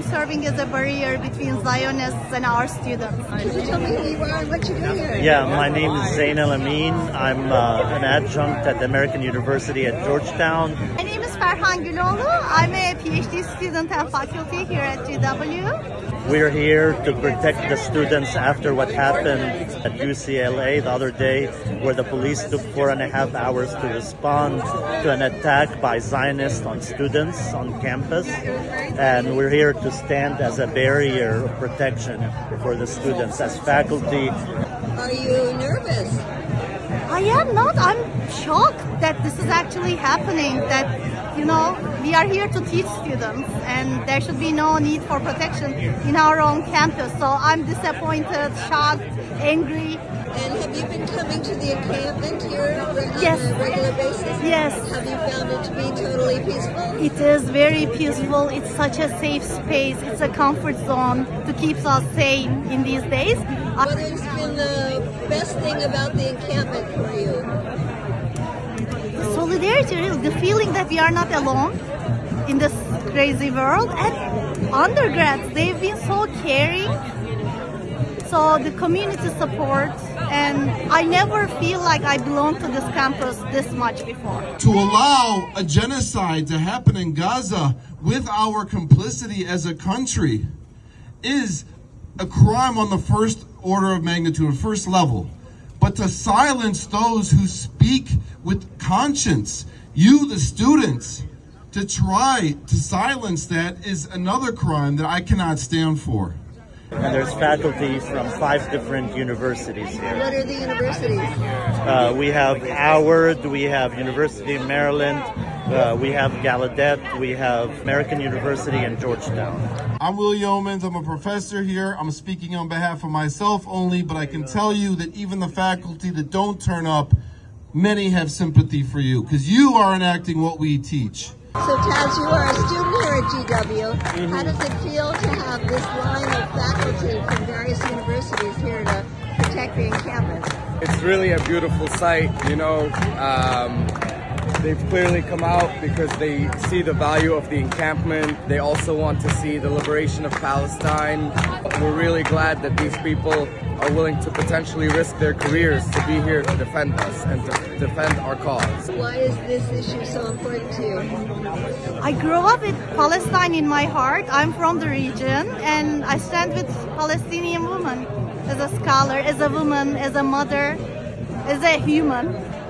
sometimes serving as a barrier between Zionists and our students. Can you tell me who you are and what you do here? Yeah, my name is Zain El Amin. I'm an adjunct at the American University at Georgetown. My name is Farhan Guloglu. I'm a PhD student and faculty here at GW. We're here to protect the students after what happened at UCLA the other day, where the police took 4.5 hours to respond to an attack by Zionists on students on campus. And we're here to stand as a barrier of protection for the students as faculty. Are you nervous? I am not. I'm shocked that this is actually happening, that, you know, we are here to teach students and there should be no need for protection in our own campus. So I'm disappointed, shocked, angry. And have you been coming to the encampment here on a regular basis? Yes. Have you found it to be totally peaceful? It is very peaceful. It's such a safe space. It's a comfort zone to keep us safe in these days. What has been the best thing about the encampment for you? The solidarity, really. The feeling that we are not alone in this crazy world. And undergrads, they've been so caring. So the community support, and I never feel like I belong to this campus this much before. To allow a genocide to happen in Gaza with our complicity as a country is a crime on the first order of magnitude, first level. But to silence those who speak with conscience, you, the students, to try to silence that is another crime that I cannot stand for. And there's faculty from 5 different universities here. What are the universities? We have Howard, we have University of Maryland, we have Gallaudet, we have American University and Georgetown. I'm Will Yeomans, I'm a professor here. I'm speaking on behalf of myself only, but I can tell you that even the faculty that don't turn up, many have sympathy for you, because you are enacting what we teach. So Taz, you are a student here at GW. How does it feel to have this line of faculty from various universities here to protect the encampment? It's really a beautiful sight, you know. They've clearly come out because they see the value of the encampment. They also want to see the liberation of Palestine. We're really glad that these people are willing to potentially risk their careers to be here to defend us and to defend our cause. Why is this issue so important to you? I grew up with Palestine in my heart. I'm from the region and I stand with Palestinian women as a scholar, as a woman, as a mother, as a human.